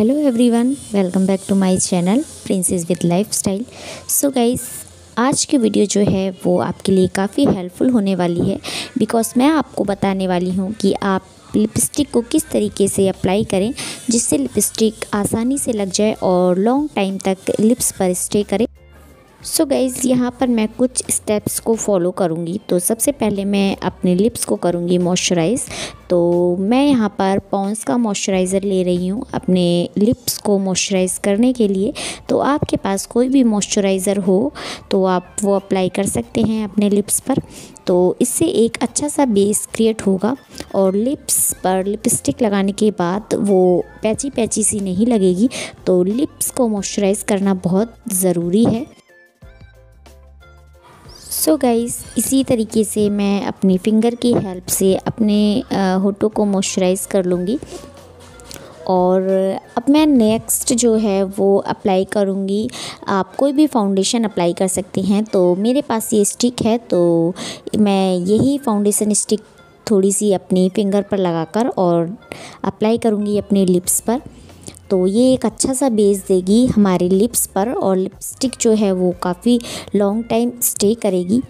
Hello everyone, welcome back to my channel princess with lifestyle. So guys, आज की video जो है वो आपके लिए काफ़ी हेल्पफुल होने वाली है, बिकॉज मैं आपको बताने वाली हूँ कि आप लिपस्टिक को किस तरीके से अप्लाई करें जिससे लिपस्टिक आसानी से लग जाए और लॉन्ग टाइम तक लिप्स पर स्टे करे। सो गाइज़, यहाँ पर मैं कुछ स्टेप्स को फॉलो करूँगी। तो सबसे पहले मैं अपने लिप्स को करूँगी मॉइस्चराइज़। तो मैं यहाँ पर पॉन्ड्स का मॉइस्चराइज़र ले रही हूँ अपने लिप्स को मॉइस्चराइज़ करने के लिए। तो आपके पास कोई भी मॉइस्चराइज़र हो तो आप वो अप्लाई कर सकते हैं अपने लिप्स पर। तो इससे एक अच्छा सा बेस क्रिएट होगा और लिप्स पर लिपस्टिक लगाने के बाद वो पैची पैची सी नहीं लगेगी। तो लिप्स को मॉइस्चराइज़ करना बहुत ज़रूरी है। सो गाइज़, इसी तरीके से मैं अपनी फिंगर की हेल्प से अपने होठों को मॉइस्चराइज़ कर लूँगी। और अब मैं नेक्स्ट जो है वो अप्लाई करूँगी। आप कोई भी फाउंडेशन अप्लाई कर सकते हैं। तो मेरे पास ये स्टिक है, तो मैं यही फाउंडेशन स्टिक थोड़ी सी अपनी फिंगर पर लगाकर और अप्लाई करूँगी अपने लिप्स पर। तो ये एक अच्छा सा बेस देगी हमारे लिप्स पर और लिपस्टिक जो है वो काफ़ी लॉन्ग टाइम स्टे करेगी।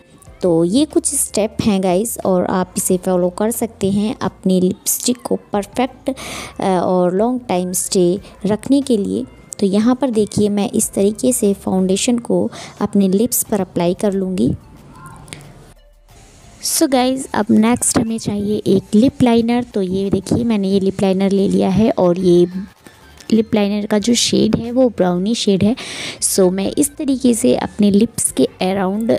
तो ये कुछ स्टेप हैं गाइस, और आप इसे फॉलो कर सकते हैं अपनी लिपस्टिक को परफेक्ट और लॉन्ग टाइम स्टे रखने के लिए। तो यहाँ पर देखिए, मैं इस तरीके से फाउंडेशन को अपने लिप्स पर अप्लाई कर लूँगी। सो गाइज़, अब नेक्स्ट हमें चाहिए एक लिप लाइनर। तो ये देखिए, मैंने ये लिप लाइनर ले लिया है और ये लिप लाइनर का जो शेड है वो ब्राउनी शेड है। सो मैं इस तरीके से अपने लिप्स के अराउंड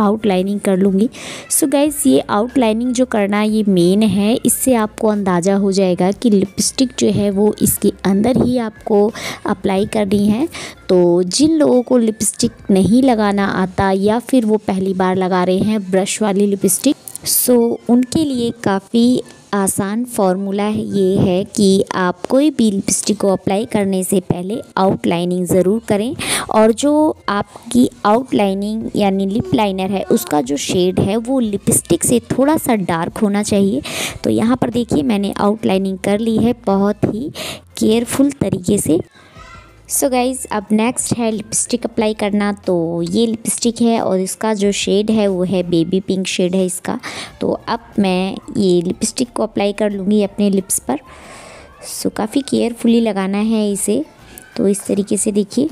आउटलाइनिंग कर लूँगी। सो गाइज़, ये आउटलाइनिंग जो करना ये मेन है, इससे आपको अंदाज़ा हो जाएगा कि लिपस्टिक जो है वो इसके अंदर ही आपको अप्लाई करनी है। तो जिन लोगों को लिपस्टिक नहीं लगाना आता या फिर वो पहली बार लगा रहे हैं ब्रश वाली लिपस्टिक, सो उनके लिए काफ़ी आसान फार्मूला ये है कि आप कोई भी लिपस्टिक को अप्लाई करने से पहले आउटलाइनिंग ज़रूर करें। और जो आपकी आउटलाइनिंग यानी लिप लाइनर है उसका जो शेड है वो लिपस्टिक से थोड़ा सा डार्क होना चाहिए। तो यहाँ पर देखिए, मैंने आउटलाइनिंग कर ली है बहुत ही केयरफुल तरीके से। सो गाइज़, अब नेक्स्ट है लिपस्टिक अप्लाई करना। तो ये लिपस्टिक है और इसका जो शेड है वो है बेबी पिंक शेड है इसका। तो अब मैं ये लिपस्टिक को अप्लाई कर लूँगी अपने लिप्स पर। सो काफ़ी केयरफुली लगाना है इसे। तो इस तरीके से देखिए।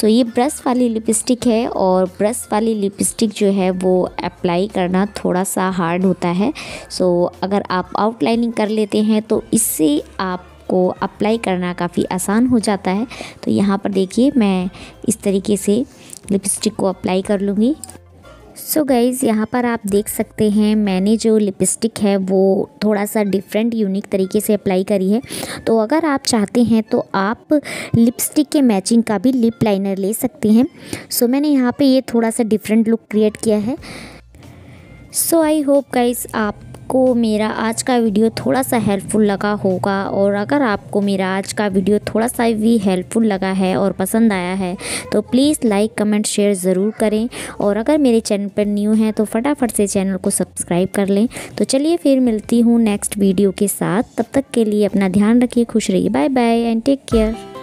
सो ये ब्रश वाली लिपस्टिक है और ब्रश वाली लिपस्टिक जो है वो अप्लाई करना थोड़ा सा हार्ड होता है। सो अगर आप आउटलाइनिंग कर लेते हैं तो इससे आप को अप्लाई करना काफ़ी आसान हो जाता है। तो यहाँ पर देखिए, मैं इस तरीके से लिपस्टिक को अप्लाई कर लूँगी। सो गाइज़, यहाँ पर आप देख सकते हैं मैंने जो लिपस्टिक है वो थोड़ा सा डिफरेंट यूनिक तरीके से अप्लाई करी है। तो अगर आप चाहते हैं तो आप लिपस्टिक के मैचिंग का भी लिप लाइनर ले सकते हैं। सो मैंने यहाँ पे ये थोड़ा सा डिफरेंट लुक क्रिएट किया है। सो आई होप गाइज़ आपको मेरा आज का वीडियो थोड़ा सा हेल्पफुल लगा होगा। और अगर आपको मेरा आज का वीडियो थोड़ा सा भी हेल्पफुल लगा है और पसंद आया है तो प्लीज़ लाइक कमेंट शेयर ज़रूर करें। और अगर मेरे चैनल पर न्यू हैं तो फटाफट से चैनल को सब्सक्राइब कर लें। तो चलिए फिर मिलती हूँ नेक्स्ट वीडियो के साथ। तब तक के लिए अपना ध्यान रखिए, खुश रहिए, bye bye and take care.